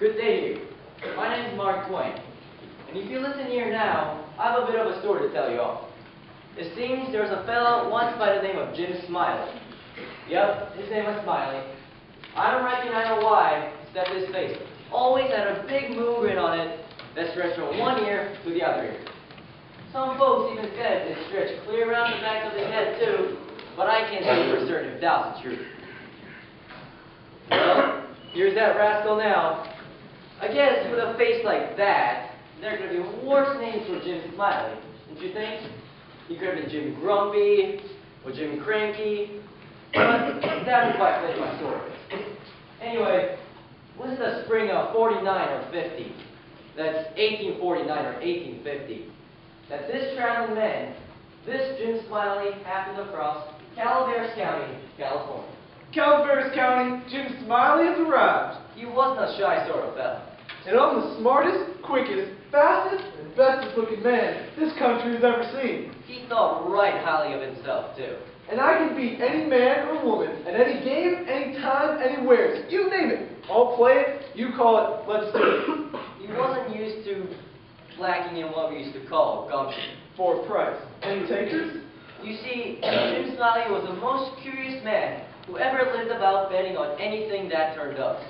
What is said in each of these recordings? Good day here. My name is Mark Twain, and if you listen here now, I have a bit of a story to tell you all. It seems there was a fellow once by the name of Jim Smiley. Yep, his name was Smiley. I don't reckon I know why, except his face always had a big moon grin on it that stretched from one ear to the other ear. Some folks even said it stretched clear around the back of the head too, but I can't say for certain if that's the truth. Well, here's that rascal now. I guess with a face like that, there could be worse names for Jim Smiley, don't you think? He could have been Jim Grumpy, or Jim Cranky, but that was why I played my story. Anyway, was the spring of 49 or 50, that's 1849 or 1850, that this traveling man, this Jim Smiley, happened across Calaveras County, California. Calaveras County, Jim Smiley has arrived. He wasn't a shy sort of fellow. And I'm the smartest, quickest, fastest, and bestest looking man this country has ever seen. He thought right highly of himself, too. And I can beat any man or woman at any game, any time, anywhere. You name it. I'll play it, you call it, let's do it. He wasn't used to lacking in what we used to call gumption. For a price. Any takers? You see, Jim Smiley was the most curious man who ever lived about betting on anything that turned up.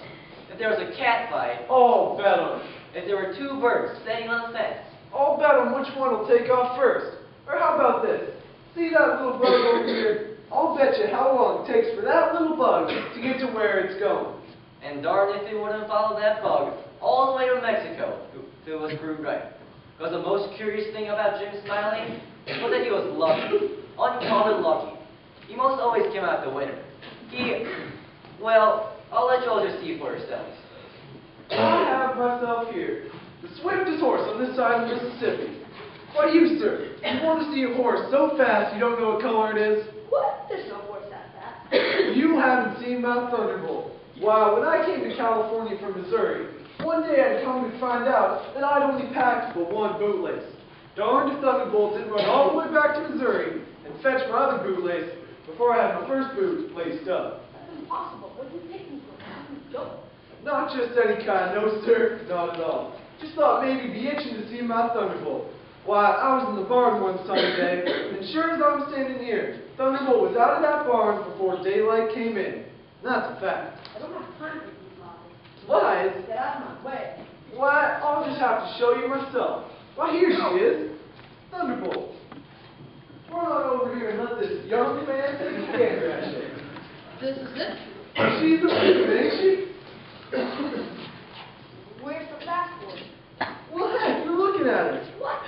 If there was a cat fight, oh, bet on it. If there were two birds standing on the fence, I'll bet on which one will take off first. Or how about this? See that little bug over here? I'll bet you how long it takes for that little bug to get to where it's going. And darn if he wouldn't follow that bug all the way to Mexico till it was proved right. Because the most curious thing about Jim Smiley was that he was lucky, uncommon lucky. He most always came out the winner. He, well, I'll let you all just see for yourselves. I have myself here, the swiftest horse on this side of the Mississippi. Why, you, sir, you want to see a horse so fast you don't know what color it is? What? There's no horse that fast. You haven't seen Mount Thunderbolt. Why, when I came to California from Missouri, one day I'd come to find out that I'd only packed but one bootlace. Darned if Thunderbolt didn't run all the way back to Missouri and fetch my other bootlace before I had my first boot laced up. That's impossible. What did you take me for? Not just any kind, no, sir. Not at all. Just thought maybe you'd be itching to see Mount Thunderbolt. Why, I was in the barn one sunny day, and sure as I'm standing here, Thunderbolt was out of that barn before daylight came in. And that's a fact. I don't have time for these lies. Lies? Get out of my way. Why, I'll just have to show you myself. Why, here she is. Thunderbolt. Run on over here and let this young man take a gander at you. This is it? She's a woman, ain't she? Where's the passport? What? You're looking at it. What?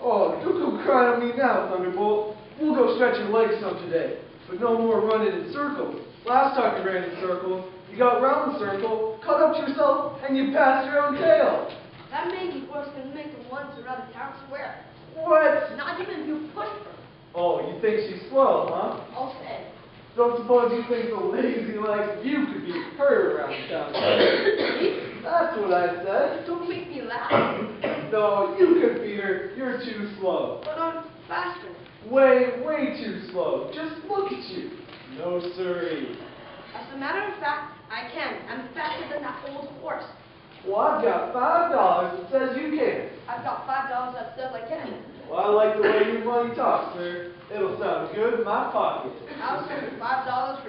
Oh, don't go crying on me now, Thunderbolt. We'll go stretch your legs some today, but no more running in circles. Last time you ran in circles, you got round the circle, cut up to yourself, and you passed your own tail. That mangy horse can make the ones around the town square. What? Not even if you push her. Oh, you think she's slow, huh? I'll say. Don't suppose you think the lazy like you could be her around the town square. That's what I said. Don't make me laugh. No, you can beat her. You're too slow. But I'm faster. Way, way too slow. Just look at you. No, sirree. As a matter of fact, I can. I'm faster than that old horse. Well, I've got $5 that says you can. I've got $5 that says I can. Well, I like the way your money talks, sir. It'll sound good in my pocket. I'll spend $5 for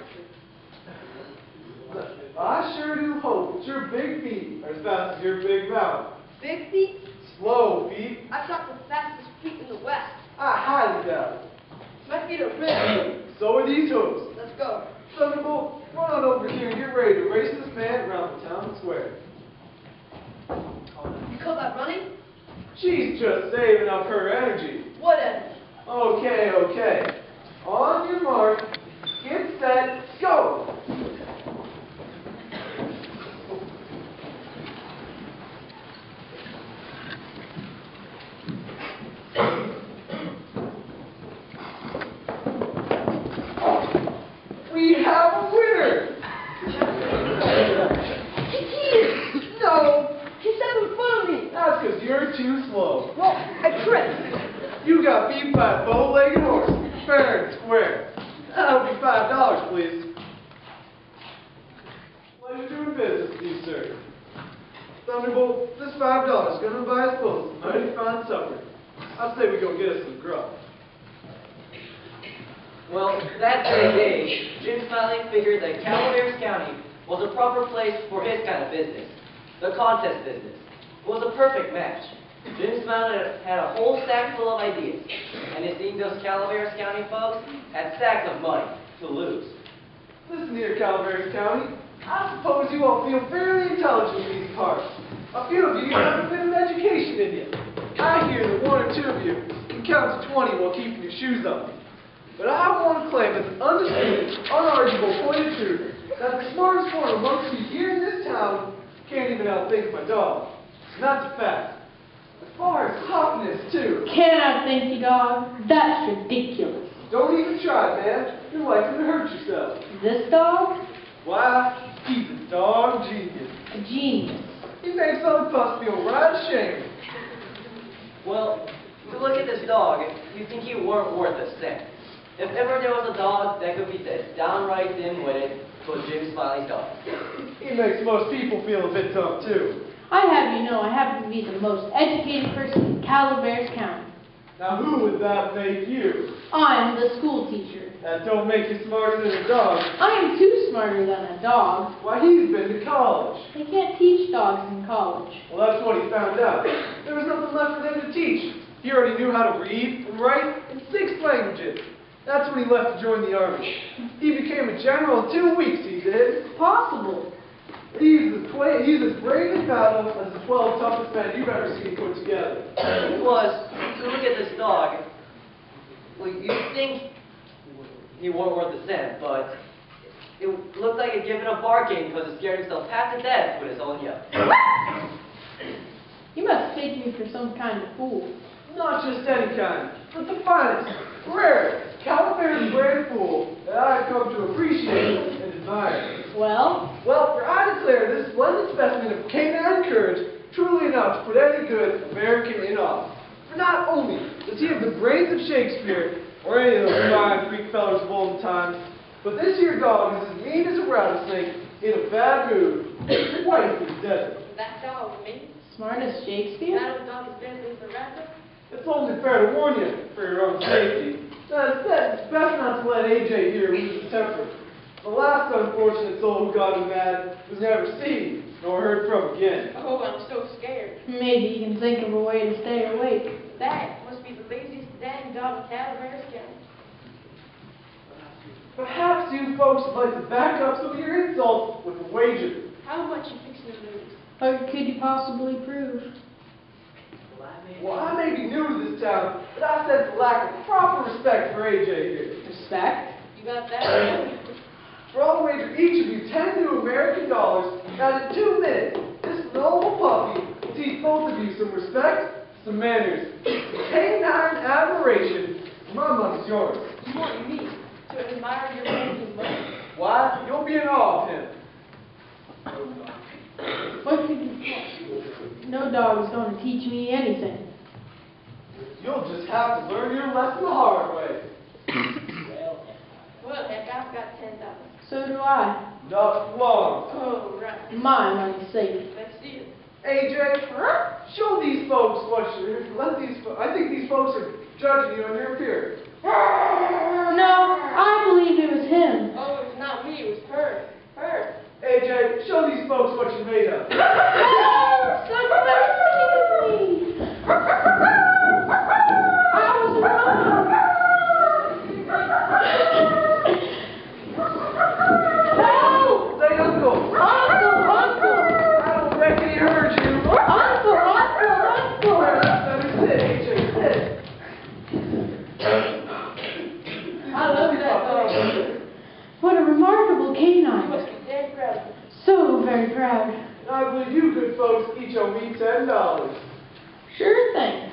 you. I sure do hope that your big feet are as fast as your big mouth. Big feet? Slow feet. I've got the fastest feet in the West. I highly doubt it. My feet are big. So are these hooves. Let's go. Thunderbolt, run on over here and get ready to race this man around the town square. You call that running? She's just saving up her energy. What energy? Okay, okay. On your mark, get set, go! $5, please. Pleasure doing business with you, sir. Thunderbolt, this $5 is going to buy us both a mighty fine supper. I say we go get us some grub. Well, that same day, Jim Smiley figured that Calaveras County was a proper place for his kind of business. The contest business. It was a perfect match. Jim Smiley had a whole sack full of ideas, and it seemed those Calaveras County folks had sacks of money to lose. Listen here, Calaveras County. I suppose you all feel fairly intelligent in these parts. A few of you have a bit of education in you. I hear that one or two of you can count to 20 while keeping your shoes on. But I want to claim as an undisputed, unarguable point of truth that the smartest one amongst you here in this town can't even outthink my dog. And that's a fact. As far as hotness, too. Can't outthink your dog? That's ridiculous. Don't even try, man. You're likely to hurt yourself. This dog? Why, he's a dog genius. A genius? He makes other pups feel right ashamed. Well, to look at this dog, you'd think he weren't worth a cent. If ever there was a dog that could be said downright dim-witted, it was Jim Smiley's dog. He makes most people feel a bit dumb, too. I'd have you know I happen to be the most educated person in Calaveras County. Now who would that make you? I'm the school teacher. That don't make you smarter than a dog. I am too smarter than a dog. Why, he's been to college. They can't teach dogs in college. Well, that's what he found out. There was nothing left for them to teach. He already knew how to read and write in 6 languages. That's when he left to join the army. He became a general in 2 weeks, he did. Possible. He's as brave in battle as the 12 toughest men you've ever seen put together. Plus, to look at this dog, well, you'd think he weren't worth a cent, but it looked like he'd given up barking because he scared himself half to death with his own yell. You must take me for some kind of fool. Not just any kind, but the finest, rarest, Calaveras bred fool that I've come to appreciate and admire. Well? Well, for I declare this splendid specimen of canine courage truly enough to put any good American in awe. For not only does he have the brains of Shakespeare or any of those fine Greek fellows of olden times, but this here dog is as mean as a rattlesnake in a bad mood, quite as deadly. That dog, me? Smart as Shakespeare? That old dog is deadly as a rattlesnake? It's only fair to warn you for your own safety. It's best not to let AJ here lose his temper. The last unfortunate soul who got him mad was never seen nor heard from again. Oh, I'm so scared. Maybe you can think of a way to stay awake. That must be the laziest dang dog in Calaveras County. Perhaps you folks would like to back up some of your insults with a wager. How much you fixing to lose? What could you possibly prove? Well, I may be new to this town, but I sense a lack of proper respect for AJ here. Respect? You got that? For I'll wager each of you 10 new American dollars, that in 2 minutes, this noble puppy will teach both of you some respect, some manners, canine admiration. My money's yours. You want me to admire your amazing money? Why? You'll be in awe of him. What could you do? No dog is going to teach me anything. You'll just have to learn your lesson the hard way. Well, heck, I've got $10. So do I. Not long. Oh, right. My money's safe. Let's see it. AJ, show these folks what you're... I think these folks are judging you on your appearance. No, I believe it was him. Oh, it was not me. It was her. Her. AJ, show these folks what you're made of. I was wrong. Help! Say uncle. Uncle, uncle. I don't reckon he heard you. Uncle, uncle, uncle. Let me sit, AJ, sit. I love that dog. What a remarkable canine. So very proud. And I believe you good folks each owe me $10. Sure thing.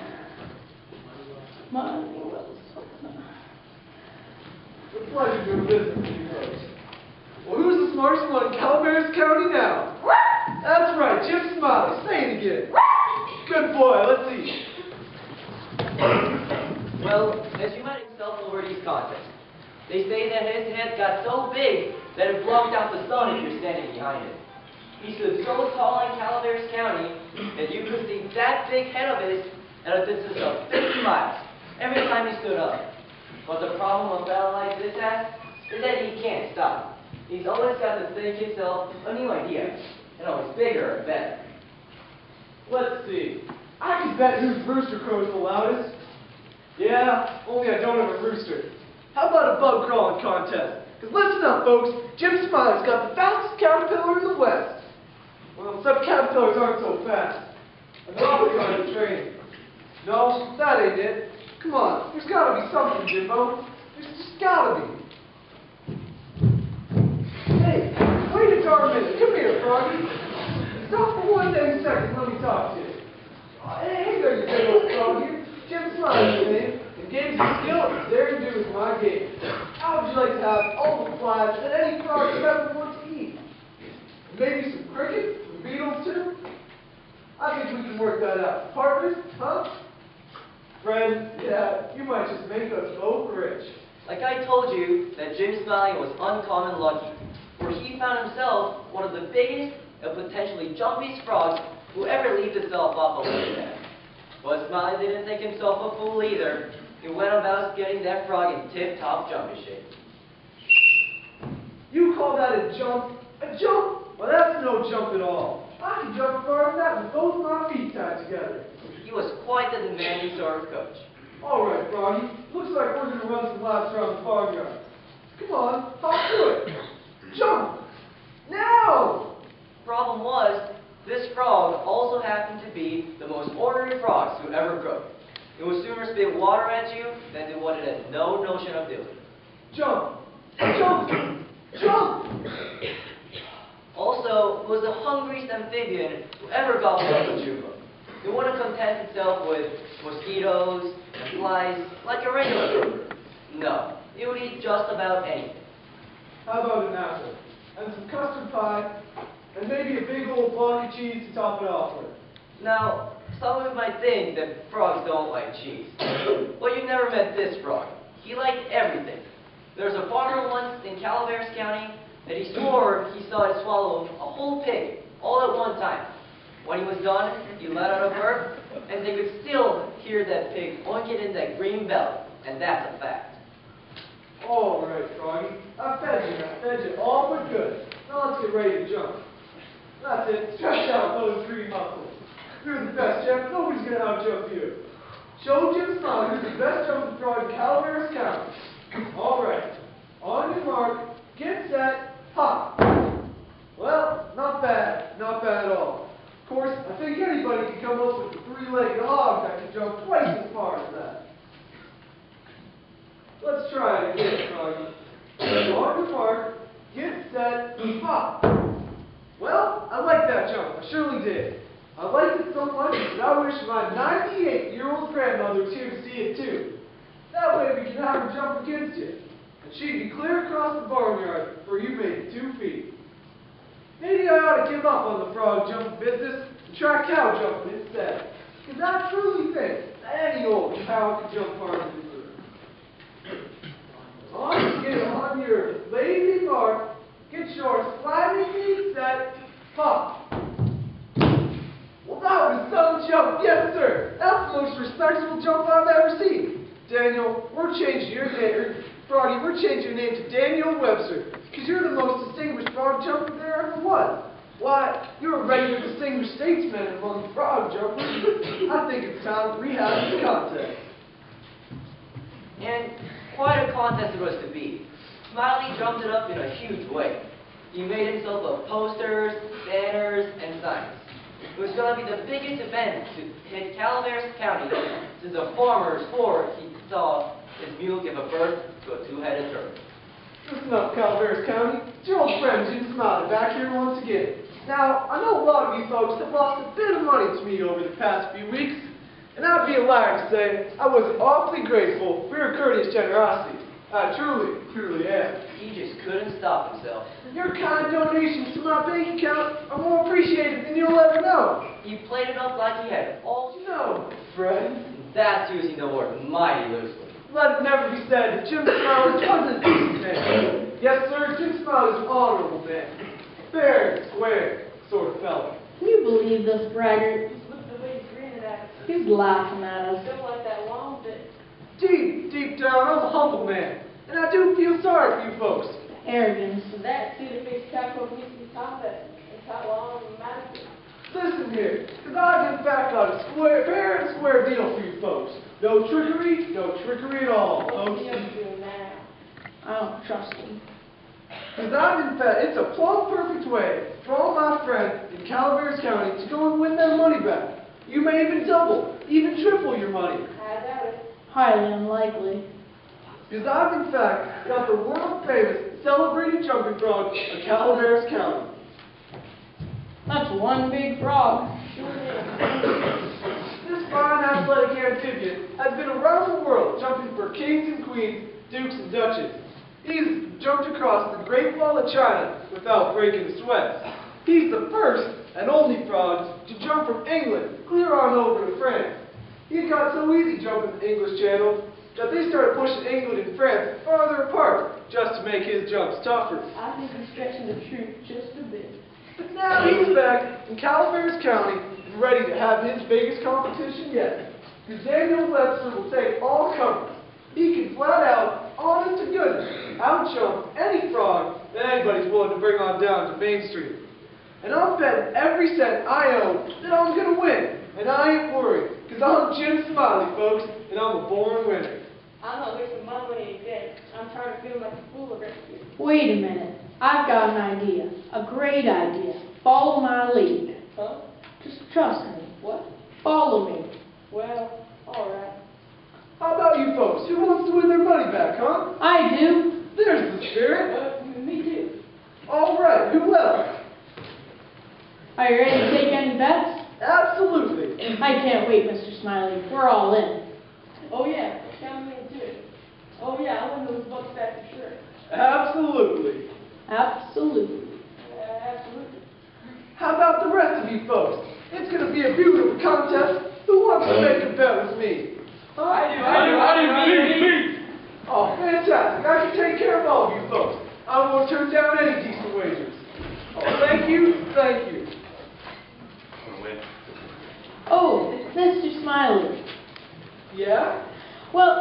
Money well spent. It's a pleasure doing business with you folks. Well, who's the smartest one in Calaveras County now? That's right, Jim Smiley. Say it again. Good boy, let's see. Well, as you might yourself over these contests, they say that his head got so big that it blocked out the sun if you're standing behind it. He stood so tall in Calaveras County that you could see that big head of his at a distance of 50 miles every time he stood up. But the problem a fellow like this has is that he can't stop. He's always got to think himself a new idea, and always bigger and better. Let's see. I can bet whose rooster crows the loudest. Yeah, only I don't have a rooster. How about a bug crawling contest? Because listen up, folks, Jim Smiley's got the fastest caterpillar in the West. Well, except caterpillars aren't so fast. And they're all kind of training. No, that ain't it. Come on, there's gotta be something, Jimbo. There's just gotta be. Hey, wait a darn minute. Come here, Froggy. Stop for one dang second, let me talk to you. Hey there, you big old Froggy. Jim Smiley's your name. And game's a skill, there you do is my game. How would you like to have all the flies that any frog could ever want to eat? And maybe some crickets and beetles too? I think we can work that out. Partners, huh? Friends, yeah, you might just make us both rich. Like I told you, that Jim Smiley was uncommon lucky, for he found himself one of the biggest and potentially jumpiest frogs who ever leaped himself off a lake net. But Smiley didn't think himself a fool either. He went about getting that frog in tip-top jumping shape. You call that a jump? A jump? Well, that's no jump at all. I can jump far than that with both my feet tied together. He was quite the demanding sort of coach. All right, Froggy. Looks like we're going to run some laps around the farmyard. Come on, hop to it. Jump! Now! Problem was, this frog also happened to be the most ordinary frog to ever grow. It would sooner spit water at you than do what it had no notion of doing. Jump! Jump! Jump! Also, it was the hungriest amphibian who ever gobbled up a Juba. They want to content itself with mosquitoes and flies like a regular bird. No, it would eat just about anything. How about an apple? And some custard pie, and maybe a big old block of cheese to top it off with. Now, some of you might think that frogs don't like cheese. Well, you've never met this frog. He liked everything. There's a farmer once in Calaveras County that he swore he saw it swallow a whole pig all at one time. When he was done, he let out a burp, and they could still hear that pig oinking in that green bell, and that's a fact. All right, Froggy. I fed you all but good. Now let's get ready to jump. That's it. Stretch out those three muscles. You're the best, Jeff. Nobody's going to outjump you. Show Jim Smiley who's the best jumping frog in Calaveras County. All right. On your mark. Get set. Hop. Well, not bad. Not bad at all. Of course, I think anybody can come up with a three-legged hog that can jump twice as far as that. Let's try it again, Froggy. On your mark, get set, hop. Well, I like that jump. I surely did. I liked it so much that I wish my 98-year-old grandmother was here to see it too. That way we can have her jump against you. And she'd be clear across the barnyard before you made it 2 feet. Maybe I ought to give up on the frog jumping business and try cow jumping instead. Because I truly think that any old cow can jump farther than you. As long as you get on your lazy mark, get your sliding feet set, hop. Well, that was some jump, yes sir. That's the most respectable jump I've ever seen. Daniel, we're changing your name. Froggy, we're changing your name to Daniel Webster. Because you're the most distinguished frog jumper there ever was. Why, you're a regular distinguished statesman among frog jumpers. I think it's time we have this contest. And quite a contest it was to be. Smiley jumped it up in a huge way. He made himself up posters, banners, and signs. It was going to be the biggest event to hit Calaveras County since a farmer swore he saw his mule give a birth to a two-headed turtle. Listen up, Calaveras County. It's your old friend Jim Smiley back here once again. Now, I know a lot of you folks have lost a bit of money to me over the past few weeks, and I'd be a liar to say I was awfully grateful for your courteous generosity. I truly, truly am. He just couldn't stop himself. Your kind donations to my bank account are more appreciated than you'll ever know. You played it up like he had all you know, friend. That's using the word mighty loosely. Let it never be said that Jim Smiley wasn't a decent man. Yes, sir, Jim Smiley's an honorable man. Fair and square. sort of fellow. Can you believe this braggart? Look at the way he's grinning at us. He's laughing at us. Don't let that long bit. Deep down, I'm a humble man, and I do feel sorry for you folks. Arrogance. That too, the big tackle we can top it. It's not long and massive. Listen here, because I get back on a square, fair and square deal for you folks. No trickery at all, folks. I don't trust him. Because I've been fed, it's a plumb perfect way for all my friends in Calaveras County to go and win their money back. You may even double, even triple your money. I doubt it. Highly unlikely. Because I've in fact got the world famous celebrated jumping frog of Calaveras County. That's one big frog. This fine athletic amphibian has been around the world jumping for kings and queens, dukes and duchesses. He's jumped across the Great Wall of China without breaking a sweat. He's the first and only frog to jump from England clear on over to France. He got so easy jumping the English Channel that they started pushing England and France farther apart just to make his jumps tougher. I think he's stretching the truth just a bit. But now he's back in Calaveras County and ready to have his biggest competition yet. Because Daniel Webster will take all comers. He can flat out, honest to goodness, outjump any frog that anybody's willing to bring on down to Main Street. And I'll bet every cent I owe that I'm going to win. And I ain't worried, because I'm Jim Smiley, folks, and I'm a born winner. I'm not wasting my money today. I'm tired of feeling like a fool over here. Wait a minute. I've got an idea. A great idea. Follow my lead. Huh? Just trust me. What? Follow me. Well, alright. How about you folks? Who wants to win their money back, huh? I do. There's the spirit. Me too. Alright, who left? Are you ready to take any bets? Absolutely. I can't wait, Mr. Smiley. We're all in. Oh yeah. Oh yeah, I want those bucks back for sure. Absolutely. Absolutely. Absolutely. How about the rest of you folks? It's going to be a beautiful contest. Who wants to make a bet with me? Huh? I do. Oh, fantastic. I can take care of all of you folks. I won't turn down any decent wagers. Oh, thank you. I'm going to win. Oh, Mr. Smiley. Yeah? Well,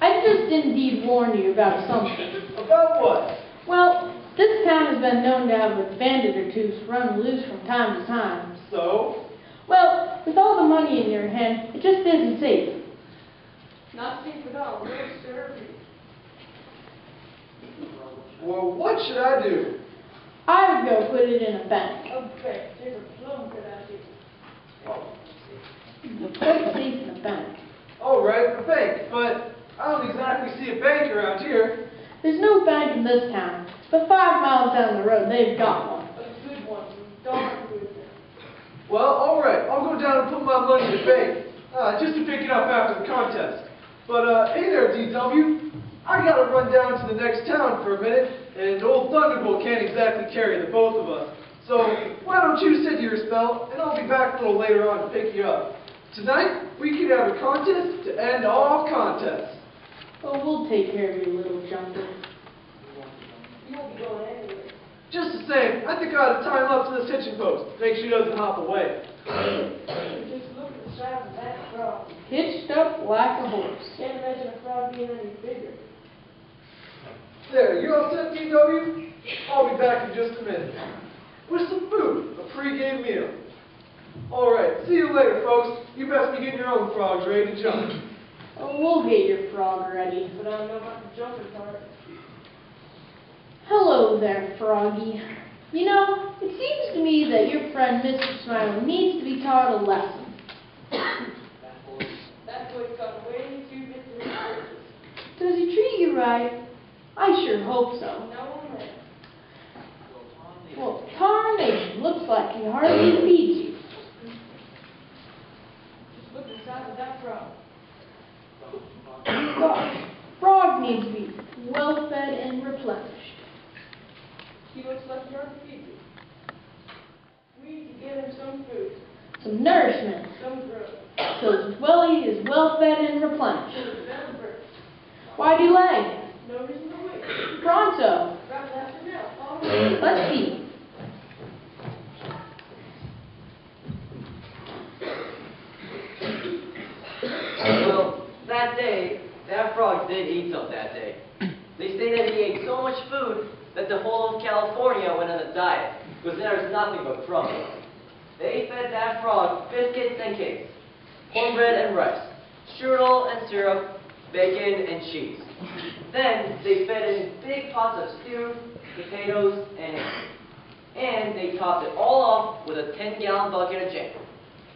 I just indeed warn you about something. About what? Well, this town has been known to have a bandit or two run loose from time to time. So? Well, with all the money in your hand, it just isn't safe. Not safe at all. We'll serve you. Well, what should I do? I would go put it in a bank. Okay, there's a plum good idea. Oh. You put it safe in a bank. All right, a bank, but I don't exactly see a bank around here. There's no bank in this town, but 5 miles down the road, they've got one. A good one. Darn good one. Well, all right. I'll go down and put my money in the bank, just to pick it up after the contest. But, hey there, DW. I got to run down to the next town for a minute, and old Thunderbolt can't exactly carry the both of us. So, why don't you sit your spell, and I'll be back a little later on to pick you up. Tonight, we can have a contest to end all contests. Oh, we'll take care of you, little jumper. You won't be going anywhere. Just the same, I think I ought to tie him up to this hitching post. Make sure he doesn't hop away. Just look at the size of that frog. Hitched up like a horse. Can't imagine a frog being any bigger. There, you all set, DW? I'll be back in just a minute. With some food, a pregame meal. All right, see you later, folks. You best be getting your own frogs ready to jump. Oh, we'll get your frog ready. But I don't know about the jumping part. Hello there, Froggy. You know, it seems to me that your friend, Mr. Smiley, needs to be taught a lesson. That boy's got way too big to research. Does he treat you right? I sure hope so. No one there. Well, Tarnation looks like he hardly feeds you. Just look inside of that frog. Frog needs to be well fed and replenished. He looks like he already feeds you. We need to get him some food. Some nourishment. Some growth. So his welly is well fed and replenished. Why delay? No reason to wait. Pronto. Right after now. All right. Let's eat. did eat some that day. They say that he ate so much food that the whole of California went on a diet, because there was nothing but frogs. They fed that frog biscuits and cakes, cornbread and rice, strudel and syrup, bacon and cheese. Then they fed in big pots of stew, potatoes, and ham. And they topped it all off with a 10-gallon bucket of jam.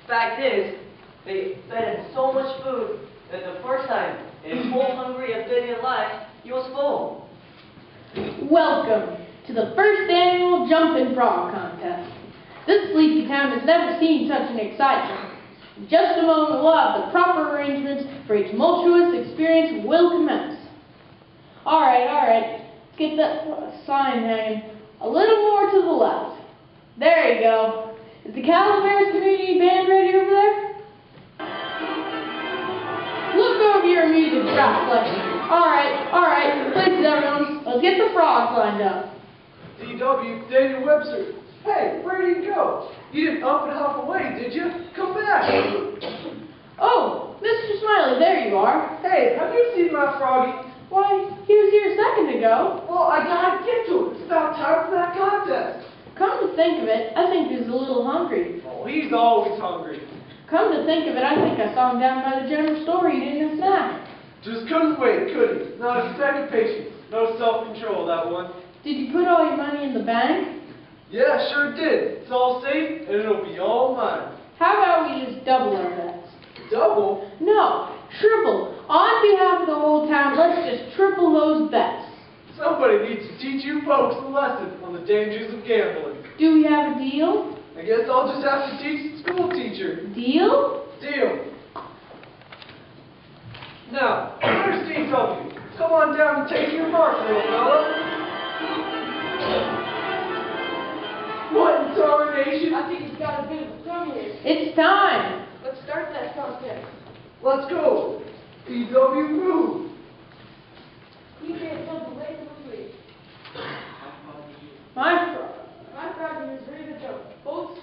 Fact is, they fed him so much food that the first time in his whole hungry and busy life, he was full. Welcome to the first annual Jumpin' Frog Contest. This sleepy town has never seen such an excitement. In just a moment, we'll have the proper arrangements for each tumultuous experience will commence. All right. Let's get that sign hanging a little more to the left. There you go. Is the Calaveras Community Band ready over there? Look over your music track selection. All right. Please, everyone, let's get the frogs lined up. D.W., Daniel Webster. Hey, where did you go? You didn't up and hop away, did you? Come back! Oh, Mr. Smiley, there you are. Hey, have you seen my froggy? Why, he was here a second ago. Well, I gotta get to him. It's about time for that contest. Come to think of it, I think he's a little hungry. Oh, he's always hungry. Come to think of it, I think I saw him down by the general store eating a snack. Just couldn't wait, could he? Not a second patience. No self-control, that one. Did you put all your money in the bank? Yeah, sure did. It's all safe, and it'll be all mine. How about we just double our bets? Double? No, triple. On behalf of the whole town, let's just triple those bets. Somebody needs to teach you folks a lesson on the dangers of gambling. Do we have a deal? I guess I'll just have to teach the school teacher. Deal? Deal. Now, there's Steve from you. Come on down and take your mark, little fella. What in tarnation? I think he's got a bit of trouble here. It's time. Let's start that contest. Let's go. D.W. move. You can't jump away from me. My frog is ready to jump. Folks,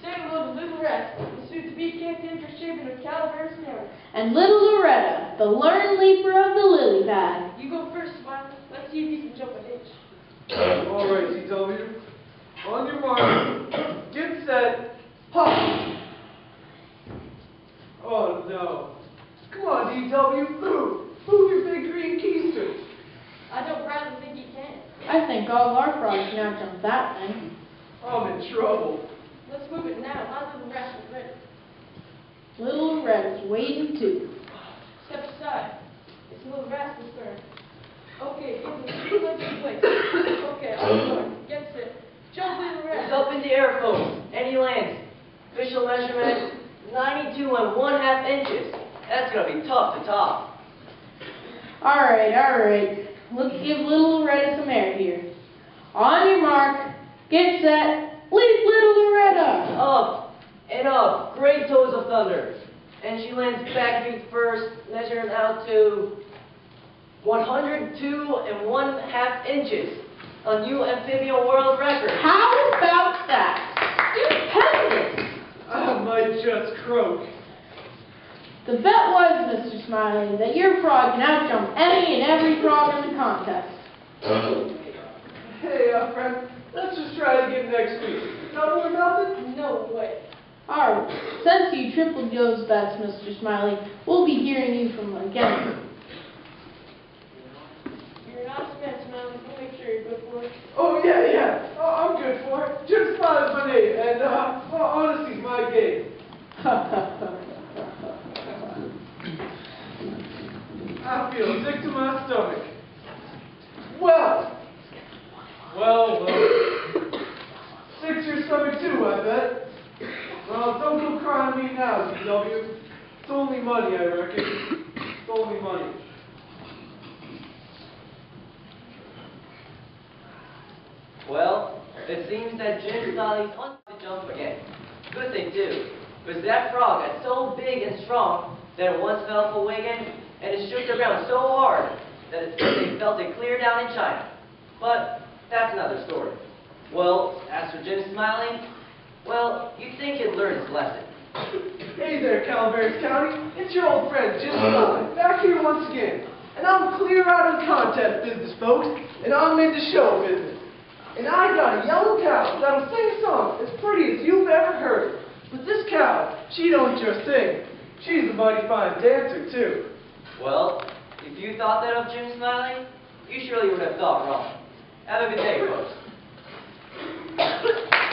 stand below to little rest. The soon-to-be captain for shaving of Calaveras County. And little Loretta, the learned leaper of the lily pad. You go first, Smiley. Let's see if you can jump a ditch. All right, D.W. On your mark, get set, pop! Oh no. Come on, D.W., move! Move your big green keister! I don't rather think you can. I think all our frogs now jump that thing. I'm in trouble. Let's move it now. My little rat is ready. Little rat is waiting too. Step aside. It's a little rascal's turn. Okay, give me two places. Okay, I'll start. Get set. Jump in the red. It's up in the air, folks. Any lands. Official measurement, 92 1/2 inches. That's going to be tough to top. All right. Let's give little Loretta some air here. On your mark, get set, leave little Loretta. Up and up, great toes of thunder. And she lands back feet first, measures out to 102 1/2 inches. A new amphibian world record. How about that? Stupendous! I might just croak. The bet was, Mr. Smiley, that your frog can outjump any and every frog in the contest. Hey, friend, let's just try it again next week. Double or nothing? No way. All right, since you tripled those bets, Mr. Smiley, we'll be hearing you from again. You're not spent, Smiley. Oh, yeah. I'm good for it. Jim Smiley's my name, and honesty's my game. I feel sick to my stomach. Well. Sick to your stomach, too, I bet. Well, don't go crying on me now, D.W. It's only money, I reckon. It's only money. Well, it seems that Jim Smiley's on to jump again. Good thing too, because that frog got so big and strong that it once fell off a wagon and it shook the ground so hard that it felt it clear down in China. But that's another story. Well, as for Jim Smiley, well, you'd think he'd learn his lesson. Hey there, Calaveras County. It's your old friend, Jim Smiley, back here once again. And I'm clear out of the contest business, folks, and I'm into show business. And I got a yellow cow that'll sing songs as pretty as you've ever heard. But this cow, she don't just sing. She's a mighty fine dancer, too. Well, if you thought that of Jim Smiley, you surely would have thought wrong. Have a good day, folks.